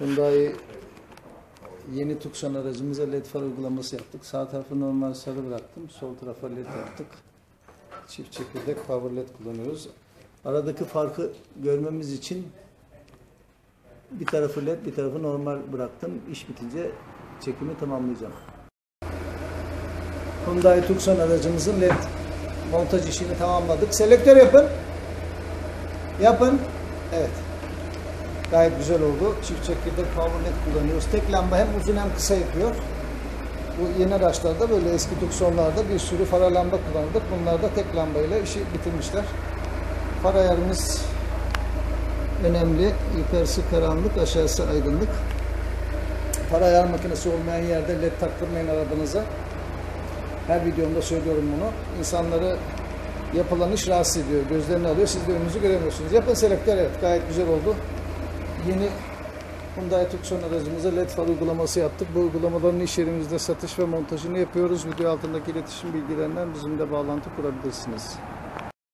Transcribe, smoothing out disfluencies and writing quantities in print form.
Hyundai yeni Tucson aracımıza LED far uygulaması yaptık. Sağ tarafı normal sarı bıraktım. Sol tarafa LED yaptık. Çift çekirdek power LED kullanıyoruz. Aradaki farkı görmemiz için bir tarafı LED, bir tarafı normal bıraktım. İş bitince çekimi tamamlayacağım. Hyundai Tucson aracımızın LED montaj işini tamamladık. Selektör yapın. Yapın. Evet. Gayet güzel oldu. Çift çekirdek power LED kullanıyoruz. Tek lamba hem uzun hem kısa yapıyor. Bu yeni araçlarda böyle, eski Tucson'larda bir sürü fara lamba kullandık. Bunlar da tek lambayla işi bitirmişler. Far ayarımız önemli. Yukarısı karanlık, aşağısı aydınlık. Far ayar makinesi olmayan yerde LED taktırmayın arabanıza. Her videomda söylüyorum bunu. İnsanları yapılan iş rahatsız ediyor. Gözlerini alıyor. Siz de önünüzü göremiyorsunuz. Yapın selektör. Evet, gayet güzel oldu. Yeni Hyundai Tucson aracımıza LED far uygulaması yaptık. Bu uygulamaların iş yerimizde satış ve montajını yapıyoruz. Video altındaki iletişim bilgilerinden bizimle bağlantı kurabilirsiniz.